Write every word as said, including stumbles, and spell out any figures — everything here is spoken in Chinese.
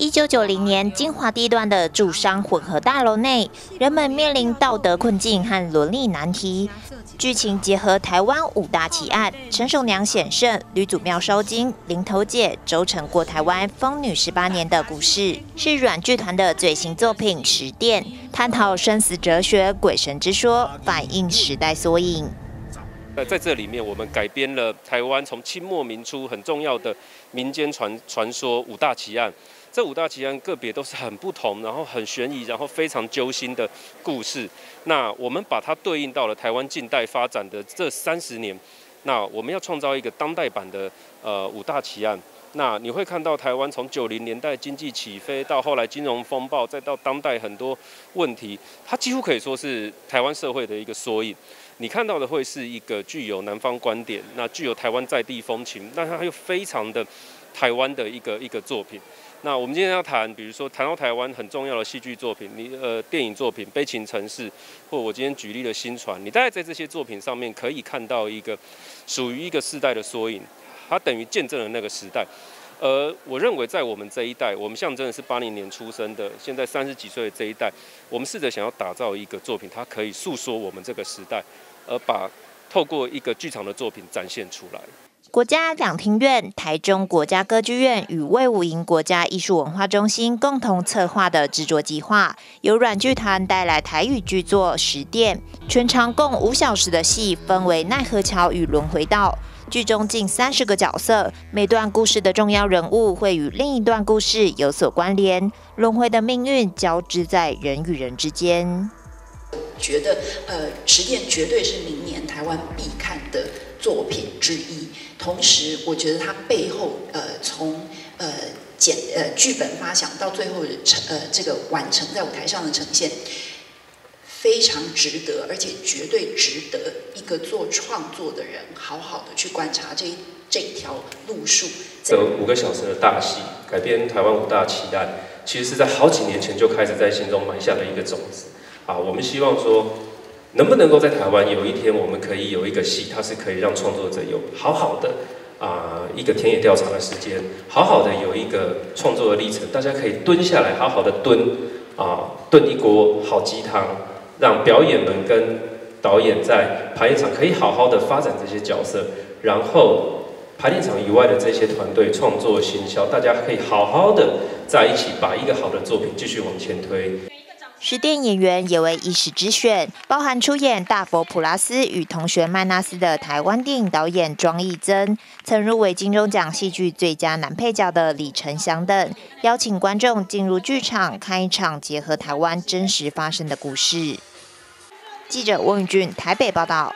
一九九零年，金华地段的住商混合大楼内，人们面临道德困境和伦理难题。剧情结合台湾五大奇案：陈守娘显圣、吕祖庙烧金、林投姐、周成过台湾风女十八年的故事，是阮剧团的最新作品《十殿》，探讨生死哲学、鬼神之说，反映时代缩影。 在这里面，我们改编了台湾从清末民初很重要的民间传传说五大奇案。这五大奇案个别都是很不同，然后很悬疑，然后非常揪心的故事。那我们把它对应到了台湾近代发展的这三十年。那我们要创造一个当代版的呃五大奇案。那你会看到台湾从九零年代经济起飞到后来金融风暴，再到当代很多问题，它几乎可以说是台湾社会的一个缩影。 你看到的会是一个具有南方观点，那具有台湾在地风情，那它又非常的台湾的一个一个作品。那我们今天要谈，比如说谈到台湾很重要的戏剧作品，你呃电影作品《悲情城市》，或我今天举例的《薪传》，你大概在这些作品上面可以看到一个属于一个世代的缩影，它等于见证了那个时代。 呃，我认为在我们这一代，我们象征的是八零年出生的，现在三十几岁的这一代，我们试着想要打造一个作品，它可以诉说我们这个时代，而把透过一个剧场的作品展现出来。国家两厅院、台中国家歌剧院与卫武营国家艺术文化中心共同策划的制作计划，由阮剧团带来台语剧作《十殿》，全长共五小时的戏，分为奈何桥与轮回道。 剧中近三十个角色，每段故事的重要人物会与另一段故事有所关联，轮回的命运交织在人与人之间。觉得呃，十殿绝对是明年台湾必看的作品之一。同时，我觉得它背后呃，从呃简呃剧本发想到最后成呃这个完成在舞台上的呈现。 非常值得，而且绝对值得一个做创作的人好好的去观察这这一条路数。这五个小时的大戏改编台湾五大奇案，其实是在好几年前就开始在心中埋下了一个种子啊。我们希望说，能不能够在台湾有一天，我们可以有一个戏，它是可以让创作者有好好的啊、呃、一个田野调查的时间，好好的有一个创作的历程，大家可以蹲下来，好好的蹲啊、呃、炖一锅好鸡汤。 让表演们跟导演在排练场可以好好的发展这些角色，然后排练场以外的这些团队创作行销，大家可以好好的在一起，把一个好的作品继续往前推。十殿演员也为一时之选，包含出演大佛普拉斯与同学麦纳斯的台湾电影导演庄义增，曾入围金钟奖戏剧最佳男配角的李承祥等，邀请观众进入剧场看一场结合台湾真实发生的故事。 记者翁宇俊台北报道。